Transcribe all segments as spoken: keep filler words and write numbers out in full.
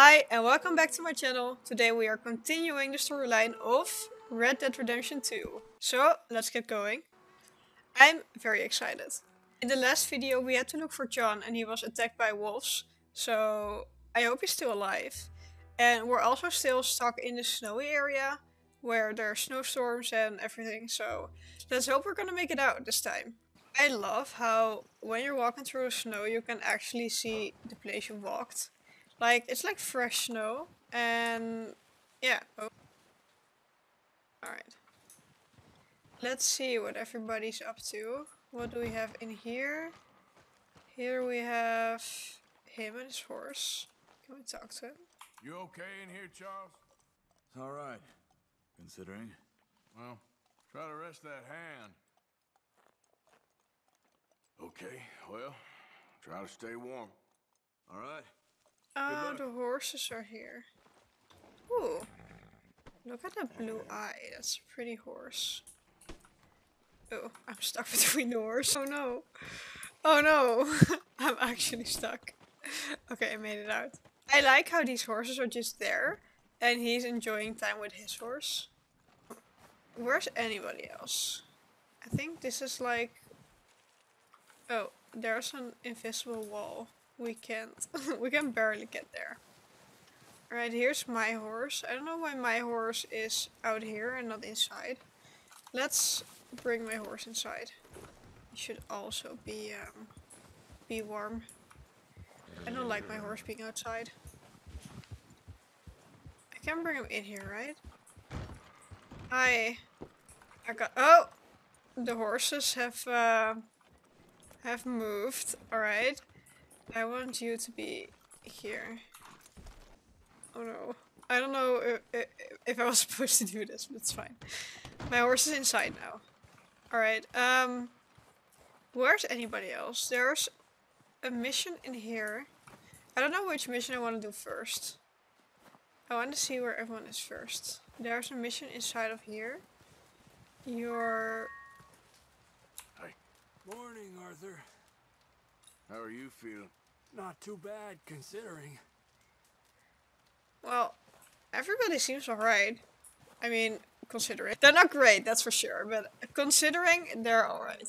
Hi and welcome back to my channel. Today we are continuing the storyline of Red Dead Redemption two. So let's get going. I'm very excited. In the last video we had to look for John and he was attacked by wolves. So I hope he's still alive. And we're also still stuck in the snowy area where there are snowstorms and everything. So let's hope we're gonna make it out this time. I love how when you're walking through the snow you can actually see the place you walked. Like, it's like fresh snow, and yeah. Oh. Alright. Let's see what everybody's up to. What do we have in here? Here we have him and his horse. Can we talk to him? You okay in here, Charles? It's alright, considering. Well, try to rest that hand. Okay, well, try to stay warm. All right. Oh, the horses are here. Ooh, look at that blue eye. That's a pretty horse. Oh, I'm stuck between the horse. Oh no. Oh no. I'm actually stuck. Okay, I made it out. I like how these horses are just there and he's enjoying time with his horse. Where's anybody else? I think this is like... Oh, there's an invisible wall. We can't. We can barely get there. Alright, here's my horse. I don't know why my horse is out here and not inside. Let's bring my horse inside. He should also be, um, be warm. I don't like my horse being outside. I can bring him in here, right? Hi. I got- Oh! The horses have, uh... have moved. Alright, I want you to be here. Oh no, I don't know if, if, if I was supposed to do this, but it's fine. My horse is inside now. Alright, um where's anybody else? There's a mission in here. I don't know which mission I want to do first. I want to see where everyone is first. There's a mission inside of here. You're... Morning, Arthur. How are you feeling? Not too bad, considering. Well, everybody seems alright. I mean, considering. They're not great, that's for sure, but considering, they're alright.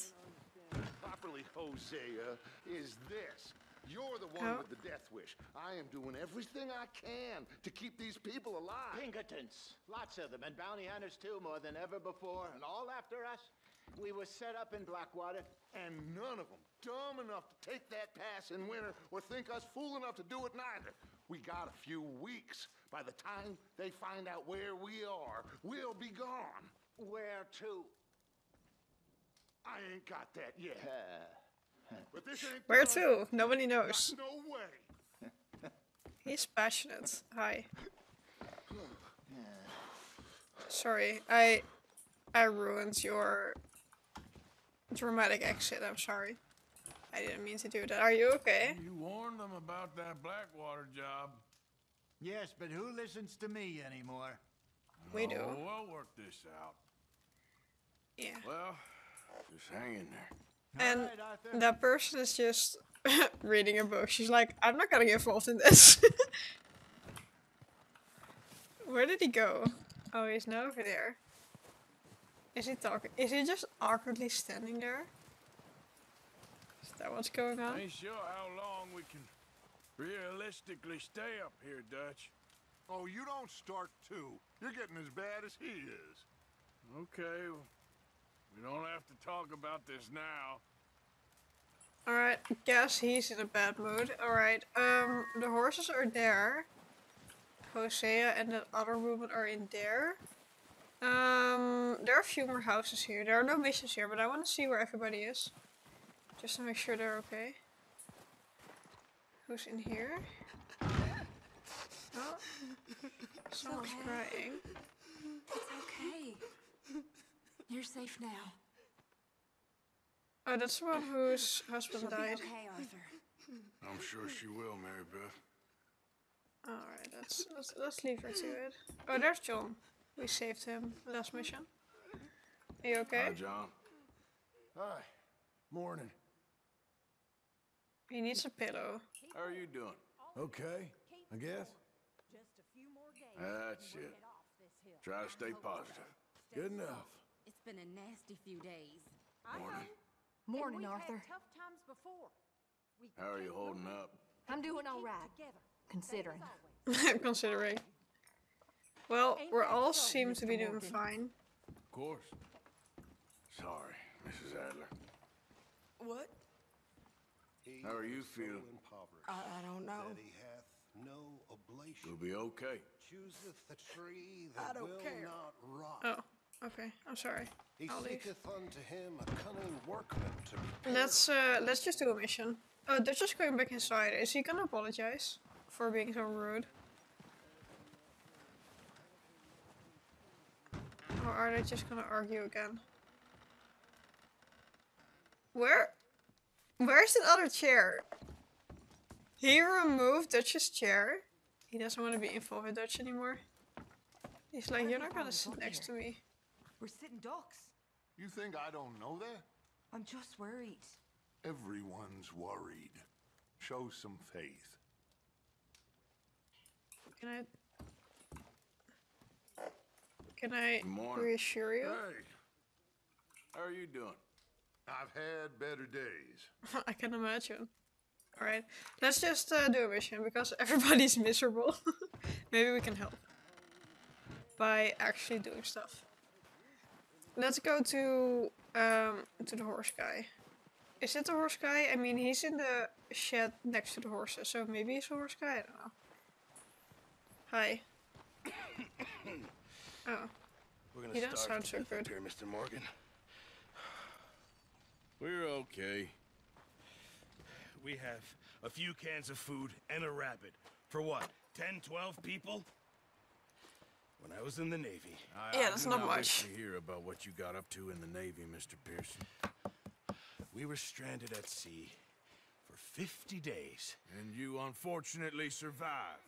Properly, Hosea, is this. You're the one oh. with the death wish. I am doing everything I can to keep these people alive. Pinkertons. Lots of them, and bounty hunters too, more than ever before, and all after us. We were set up in Blackwater, and none of them dumb enough to take that pass in winter or think us fool enough to do it neither. We got a few weeks. By the time they find out where we are, we'll be gone. Where to? I ain't got that yet. But this ain't where to? Nobody knows. Not no way. He's passionate. Hi. Sorry, I I ruined your... dramatic exit, I'm sorry. I didn't mean to do that. Are you okay? You warned them about that Blackwater job. Yes, but who listens to me anymore? We do. Oh, we'll work this out. Yeah. Well, just hang in there. And right, that person is just reading a book. She's like, I'm not gonna get involved in this. Where did he go? Oh, he's now over there. Is he talking? Is he just awkwardly standing there? Is that what's going on? I ain't sure how long we can realistically stay up here, Dutch. Oh, you don't start too. You're getting as bad as he is. Okay, well, we don't have to talk about this now. Alright, guess he's in a bad mood. Alright, um, the horses are there. Hosea and that other woman are in there. Um, there are a few more houses here. There are no missions here, but I want to see where everybody is. Just to make sure they're okay. Who's in here? Oh, someone's okay. Crying. It's okay. You're safe now. Oh, that's the one whose husband She'll died. Be okay, Arthur. I'm sure she will, Mary-Beth. Alright, let's, let's, let's leave her to it. Oh, there's John. We saved him last mission. Are you okay? Hi, John. Hi. Morning. He needs a pillow. How are you doing? Okay, I guess. That's it. Try to stay positive. Good enough. It's been a nasty few days. Morning. Morning, Arthur. We've had tough times before. How are you holding up? I'm doing all right. Considering. Considering. Well, we all seem to be doing fine. Of course. Sorry, Missus Adler. What? How are you feeling? I, I don't know. No oblation. You'll be okay. Chooseth the tree that I don't will care. Not rot. Oh, okay. I'm sorry. He I'll seeketh leave. Unto him a cunning workman to repair. Let's uh, let's just do a mission. Oh, they're just going back inside. Is he gonna apologize for being so rude? Or are they just gonna argue again? Where? Where's the other chair? He removed Dutch's chair. He doesn't want to be involved with Dutch anymore. He's like, you're not gonna sit next to me. We're sitting ducks. You think I don't know that? I'm just worried. Everyone's worried. Show some faith. Can I... Can I reassure you? Hey. How are you doing? I've had better days. I can imagine. Alright, let's just uh, do a mission, because everybody's miserable. Maybe we can help by actually doing stuff. Let's go to um, to the horse guy. Is it the horse guy? I mean, he's in the shed next to the horses, so maybe he's a horse guy, I don't know. Hi. Oh. We're gonna he doesn't sound so good. Here, Mister Morgan. We're okay. We have a few cans of food and a rabbit. For what, ten, twelve people? When I was in the Navy. I, yeah, that's I not much. I hear about what you got up to in the Navy, Mister Pearson. We were stranded at sea for fifty days. And you unfortunately survived.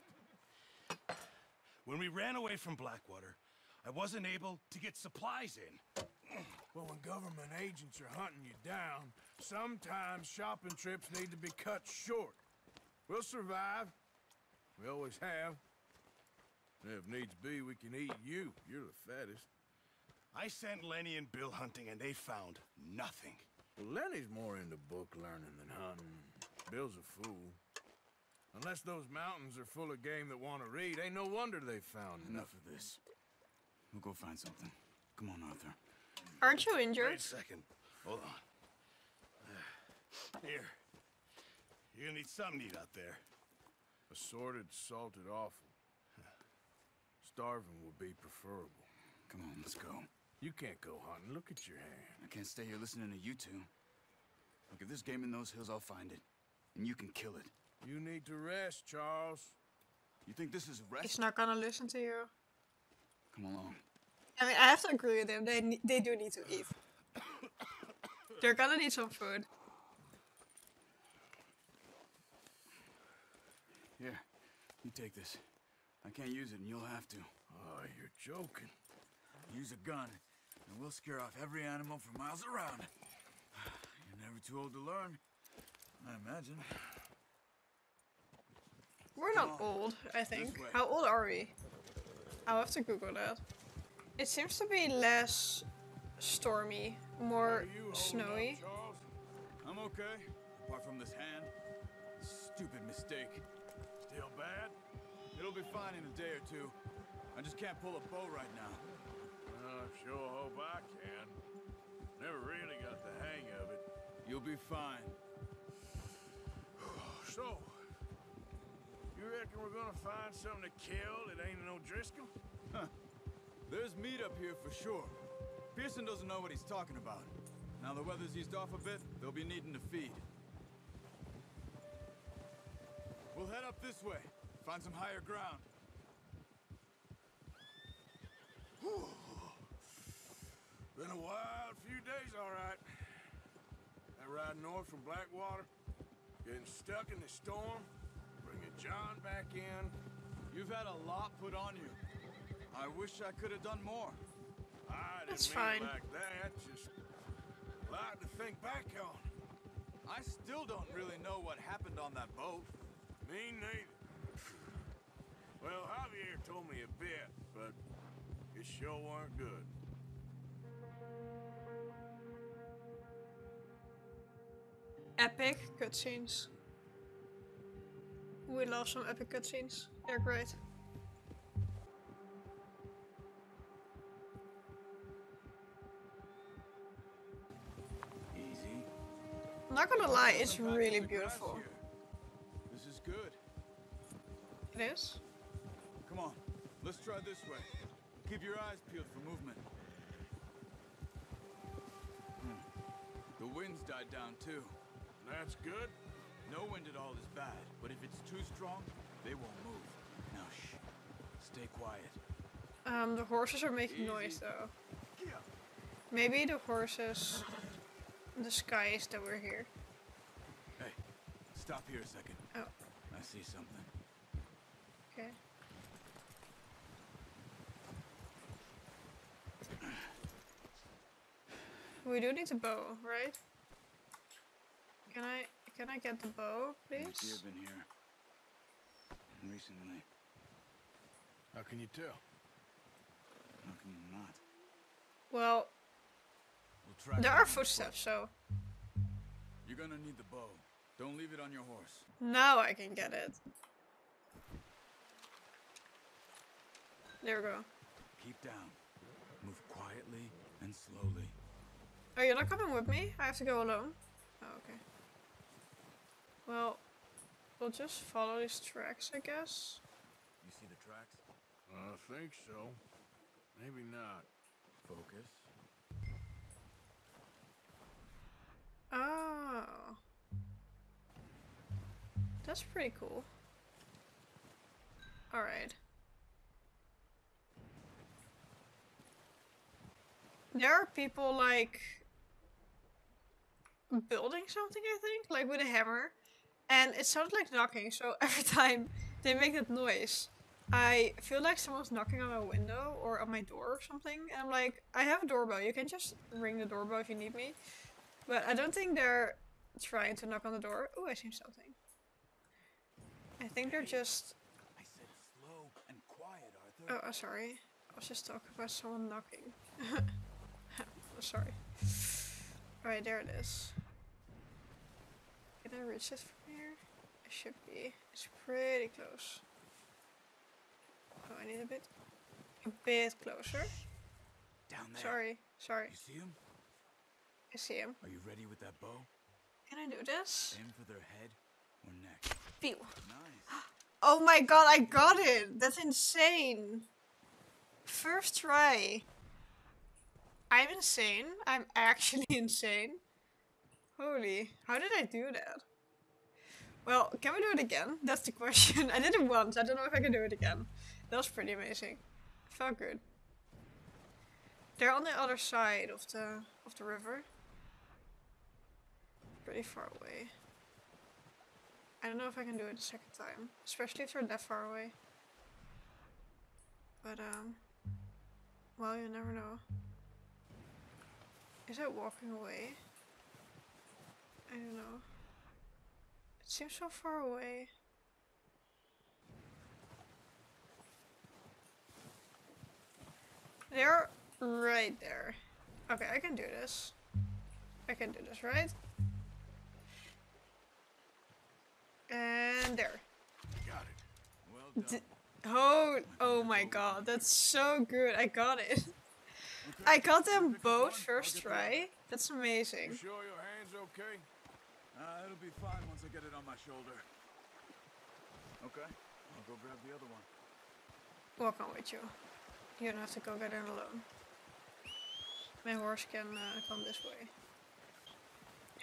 When we ran away from Blackwater, I wasn't able to get supplies in. Well, when government agents are hunting you down, sometimes shopping trips need to be cut short. We'll survive. We always have. And if needs be, we can eat you. You're the fattest. I sent Lenny and Bill hunting, and they found nothing. Well, Lenny's more into book learning than hunting. Bill's a fool. Unless those mountains are full of game that want to read, ain't no wonder they found nothing. Enough of this. We'll go find something. Come on, Arthur. Aren't you injured? Wait a second. Hold on. Here. You're gonna need something to eat out there. Assorted, salted offal. Starving will be preferable. Come on, let's go. You can't go hunting. Look at your hand. I can't stay here listening to you two. Look, if there's game in those hills, I'll find it. And you can kill it. You need to rest, Charles. You think this is rest? He's not gonna listen to you. Come along. I mean, I have to agree with them. They they do need to eat. They're gonna need some food. Here, you take this. I can't use it, and you'll have to. Oh, you're joking. Use a gun, and we'll scare off every animal for miles around. You're never too old to learn, I imagine. We're not old, I think. How old are we? I'll have to Google that. It seems to be less stormy, more snowy. Up, I'm okay, apart from this hand. Stupid mistake. Still bad? It'll be fine in a day or two. I just can't pull a bow right now. Well, I sure hope I can. Never really got the hang of it. You'll be fine. So, you reckon we're gonna find something to kill that ain't an O'Driscoll? Huh. There's meat up here for sure. Pearson doesn't know what he's talking about. Now the weather's eased off a bit, they'll be needing to feed. We'll head up this way, find some higher ground. Whew. Been a wild few days, all right. That ride north from Blackwater, getting stuck in the storm, bringing John back in. You've had a lot put on you. I wish I could have done more. I didn't mean like that, just a lot to think back on. I still don't really know what happened on that boat. Me neither. Well, Javier told me a bit, but it sure weren't good. Epic cutscenes. We love some epic cutscenes. They're great. Easy. I'm not gonna lie, it's really beautiful. This is good. It is? Come on, let's try this way. Keep your eyes peeled for movement. Hmm. The wind's died down too. That's good. No wind at all is bad, but if it's too strong, they won't move. Now shh. Stay quiet. Um, the horses are making noise though. Maybe the horses... The sky is that we're here. Hey, stop here a second. Oh. I see something. Okay. We do need a bow, right? Can I can I get the bow, please? You've been here recently. How can you tell? How can you not? Well, we'll there are footsteps, so you're gonna need the bow. Don't leave it on your horse. Now I can get it. There we go. Keep down. Move quietly and slowly. Oh, you're not coming with me? I have to go alone? Oh, okay. Well, we'll just follow these tracks, I guess. You see the tracks? I think so. Maybe not. Focus. Oh. That's pretty cool. Alright. There are people, like, building something, I think, like with a hammer, and it sounds like knocking, so every time they make that noise, I feel like someone's knocking on my window or on my door or something, and I'm like, I have a doorbell, you can just ring the doorbell if you need me, but I don't think they're trying to knock on the door. Oh, I see something. I think they're just... I said slow and quiet, Arthur. Oh, sorry. I was just talking about someone knocking. Sorry. Alright, there it is. Can I reach this from here? It should be. It's pretty close. Oh, I need a bit. A bit closer. Down there. Sorry, sorry. You see him? I see him. Are you ready with that bow? Can I do this? Aim for their head or neck. Pew. Nice. Oh my god, I got it! That's insane! First try. I'm insane. I'm actually insane. Holy, how did I do that? Well, can we do it again? That's the question. I did it once. I don't know if I can do it again. That was pretty amazing. Felt good. They're on the other side of the of the river. Pretty far away. I don't know if I can do it a second time, especially if they're that far away. But um, well, you never know. Is it walking away? I don't know. It seems so far away. They're right there. Okay, I can do this. I can do this, right? And there. Got it. Well done. Oh, oh my god, that's so good. I got it. I got them both first try. That's amazing. You sure your hand's okay? Uh, it'll be fine once I get it on my shoulder. Okay, I'll go grab the other one. Walk on with you. You don't have to go get in alone. My horse can uh, come this way.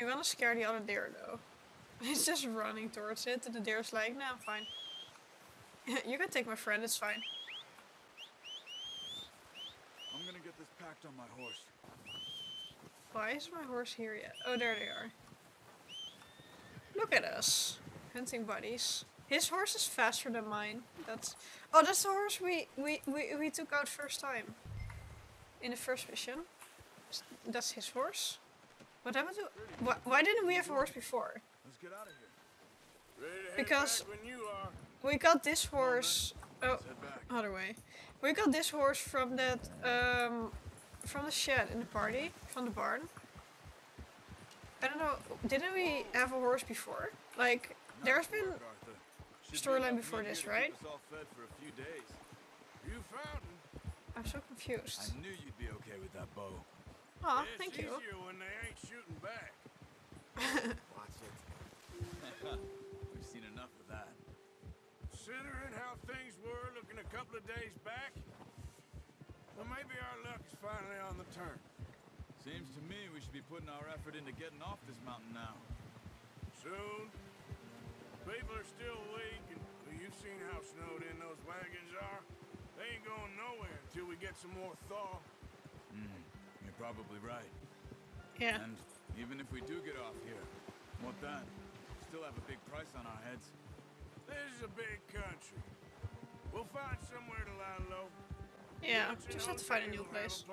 You're gonna scare the other deer though. It's just running towards it, and the deer's like, "Nah, I'm fine. You can take my friend, it's fine." I'm gonna get this packed on my horse. Why is my horse here yet? Oh, there they are. Look at us. Hunting buddies. His horse is faster than mine. That's... Oh, that's the horse we, we, we, we took out first time. In the first mission. That's his horse. What happened to... Why, why didn't we have a horse before? Let's get out of here. Because... When you are. We got this horse Oh, other way. We got this horse from that, um, from the shed in the party, from the barn. I don't know, didn't we have a horse before? Like, there's been storyline before this, right? I'm so confused. I knew you'd be okay with that bow. Aw, thank you. When they ain't shooting back. Watch it. We've seen enough of that. Considering how things were looking a couple of days back, well, maybe our luck is finally on the turn. Seems to me we should be putting our effort into getting off this mountain now. Soon. People are still weak, and well, you've seen how snowed in those wagons are. They ain't going nowhere until we get some more thaw. Mm, you're probably right. Yeah. And even if we do get off here, what then? Still have a big price on our heads. This is a big country. We'll find somewhere to lie low. Yeah, yeah, just have to find a new place.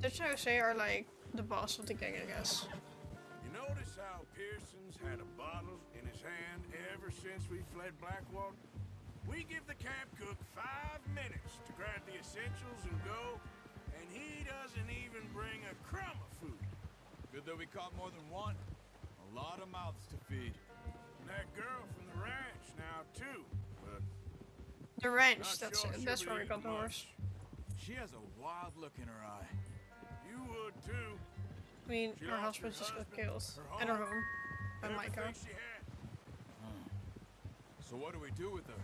Dutch and Jose are like the boss of the gang, I guess. You notice how Pearson's had a bottle in his hand ever since we fled Blackwater? We give the camp cook five minutes to grab the essentials and go, and he doesn't even bring a crumb of food. Good that we caught more than one. A lot of mouths to feed. And that girl from the ranch now, too. But the ranch, that's sure it. That's where we got the horse. She has a wild look in her eye. You would too. I mean, she her husband just got killed. And her home. By Micah. Huh. So what do we do with her?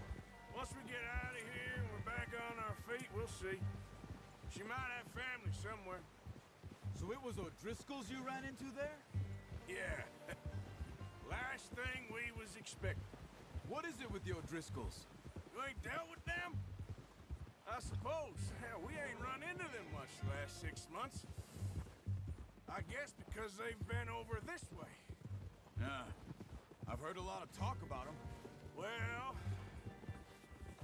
Once we get out of here and we're back on our feet, we'll see. She might have family somewhere. So it was O'Driscoll's you ran into there? Yeah. Last thing we was expecting. What is it with the O'Driscolls? You ain't dealt with them? I suppose. Hell, we ain't run into them much the last six months. I guess because they've been over this way. Yeah. I've heard a lot of talk about them. Well,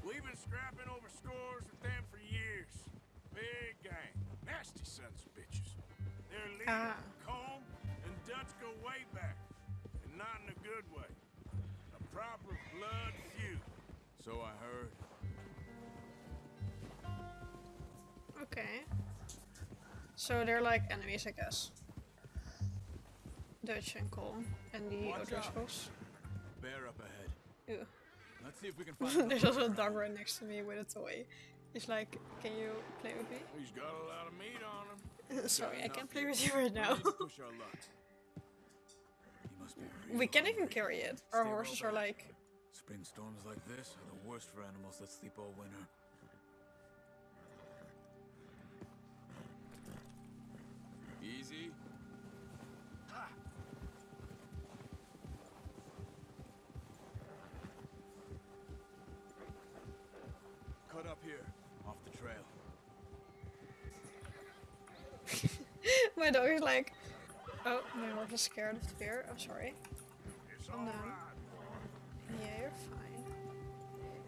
we've been scrapping over scores with them for years. Big gang. Nasty sons of bitches. Their leader, Combe, and Dutch go way back. And not in a good way. A proper blood feud. So I heard. Okay. So they're like enemies, I guess. Dutch and Colm and the O'Driscolls. Bear up ahead. Ew. Let's see if we can find There's also a dog right next to me with a toy. He's like, can you play with me? He's got a lot of meat on him. Sorry, I can't play with you right now. We can't even carry it. Our horses are like... Spring storms like this are the worst for animals that sleep all winter. Easy. Ah. Cut up here, off the trail. My dog is like, oh, my horse is scared of the bear. I'm sorry. It's all right. Yeah, you're fine.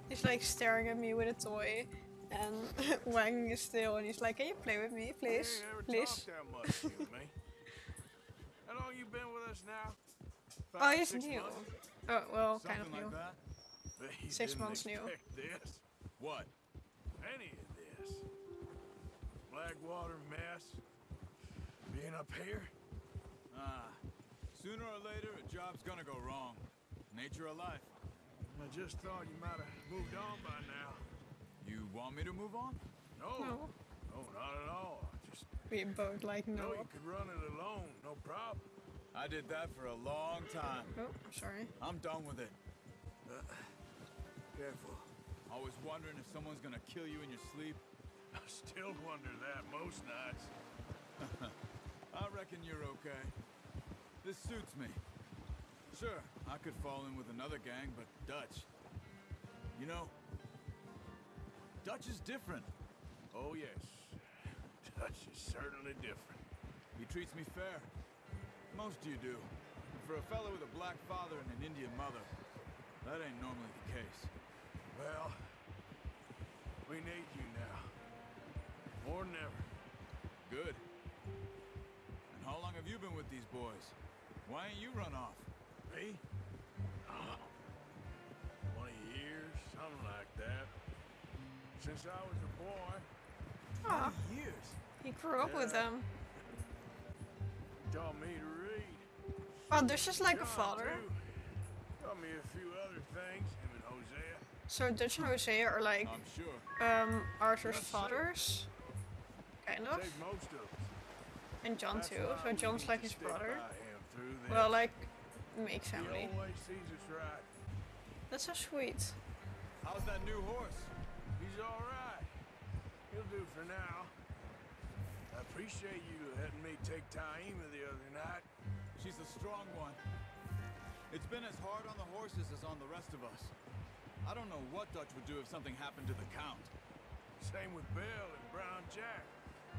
He's like staring at me with a toy. And wagging his tail, and he's like, "Can you play with me, please, please?" How long you been with us now? Five, oh, he's new. Months? Oh, well, something kind of new. Like six months new. This. What? Any of this? Blackwater mess. Being up here. Ah, sooner or later a job's gonna go wrong. Nature of life. I just thought you might have moved on by now. You want me to move on? No. No, no not at all. Just we both like no. No, you could run it alone, no problem. I did that for a long time. Oh, I'm sorry. I'm done with it. Uh, careful. Always wondering if someone's gonna kill you in your sleep. I still wonder that most nights. I reckon you're okay. This suits me. Sure, I could fall in with another gang, but Dutch. You know. Dutch is different. Oh yes, Dutch is certainly different. He treats me fair. Most you do. And for a fellow with a black father and an Indian mother, that ain't normally the case. Well, we need you now. More than ever. Good. And how long have you been with these boys? Why ain't you run off? Me? Oh, twenty years. Since I was a boy. Ah, years. He grew up yeah. with them. Taught me to read. Oh, there's just like John a father. Too. Taught me a few other things. Him and Hosea. So Dutch and Hosea are like I'm sure. um Arthur's That's fathers, safe. kind of. Most of and John That's too. So John's like his brother. Well, like makes family. Right. That's so sweet. How's that new horse? He's all right. He'll do for now. I appreciate you letting me take Taima the other night. She's a strong one. It's been as hard on the horses as on the rest of us. I don't know what Dutch would do if something happened to the Count. Same with Bill and Brown Jack.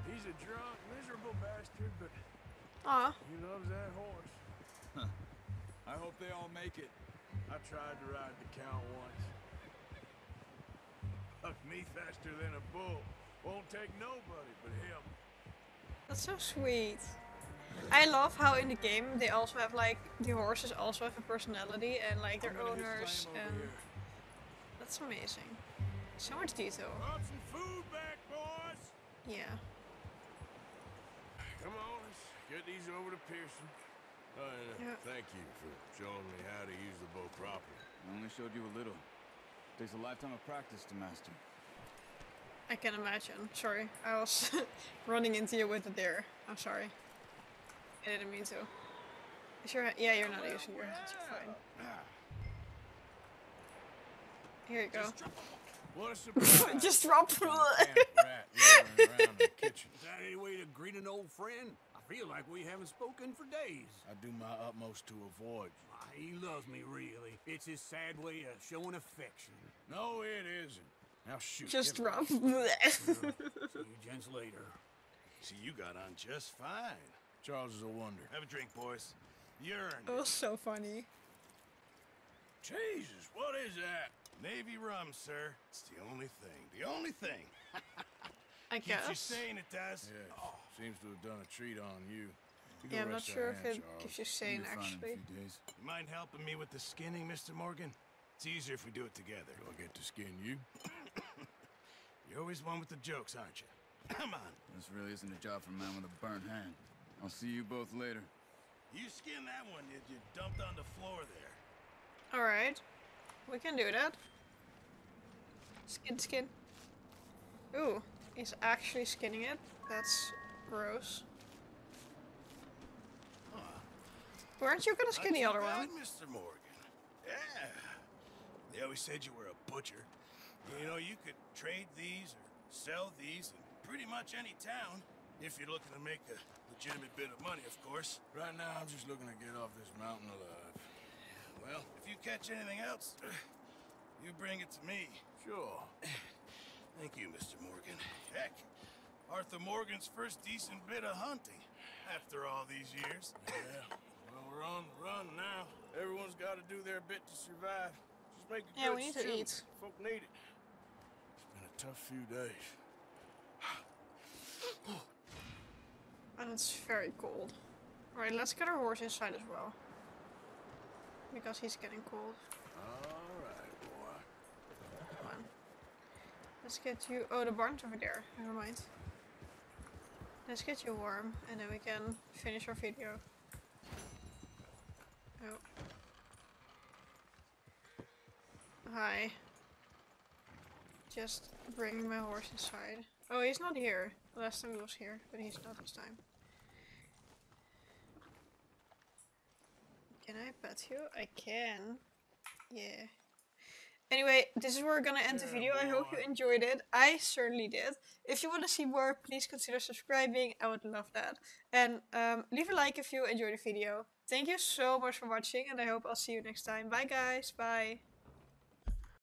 He's a drunk, miserable bastard, but Aww. he loves that horse. Huh. I hope they all make it. I tried to ride the Count once. Bucked me faster than a bull. Won't take nobody but him. That's so sweet. I love how in the game they also have like the horses also have a personality and like their owners. And that's amazing. So much detail. Drop some food back, boys. Yeah. Come on, let's get these over to Pearson. Oh, and, uh, yeah. Thank you for showing me how to use the bow properly. I only showed you a little. It takes a lifetime of practice to master. I can imagine. Sorry, I was running into you with a deer. I'm sorry. I didn't mean to. Is your yeah, you're not using your hands. Fine. Here you go. What a surprise! Just drop from the rat around the kitchen. Is that any way to greet an old friend? I feel like we haven't spoken for days. I do my utmost to avoid you. Ah, he loves me, really. It's his sad way of showing affection. No, it isn't. Now shoot. Just drop from the See you gents later. See, you got on just fine. Charles is a wonder. Have a drink, boys. Urine. Oh, so funny. Jesus, what is that? Navy rum, sir. It's the only thing. The only thing. I Keeps guess. Keeps you sane, it does. Yeah, oh. Seems to have done a treat on you. you yeah, I'm not sure if hand, it Charles. keeps you sane, actually. You mind helping me with the skinning, Mister Morgan? It's easier if we do it together. Do I get to skin you? You're always one with the jokes, aren't you? Come on. This really isn't a job for a man with a burnt hand. I'll see you both later. You skinned that one, you, you dumped on the floor there. All right, we can do that. Skin, skin. Ooh, he's actually skinning it. That's gross. Huh. Weren't you gonna skin the other one? Mister Morgan. Yeah. They always said you were a butcher. You know, you could trade these or sell these in pretty much any town. If you're looking to make a legitimate bit of money, of course. Right now, I'm just looking to get off this mountain alive. Well, if you catch anything else, you bring it to me. Sure. Thank you, Mister Morgan. Heck, Arthur Morgan's first decent bit of hunting after all these years. Yeah. Well, we're on the run now. Everyone's got to do their bit to survive. Just make a yeah, good we need stew. to eat. Folk need it. It's been a tough few days. And it's very cold. All right, let's get our horse inside as well. Because he's getting cold. Alright, boy. Come on. Let's get you... Oh, the barn's over there. Never mind. Let's get you warm, and then we can finish our video. Oh. Hi. Just bringing my horse inside. Oh, he's not here. Last time he was here, but he's not this time. Can I pet you? I can. Yeah. Anyway, this is where we're gonna end the video. I hope you enjoyed it. I certainly did. If you want to see more, please consider subscribing. I would love that. And um, leave a like if you enjoyed the video. Thank you so much for watching, and I hope I'll see you next time. Bye guys. Bye.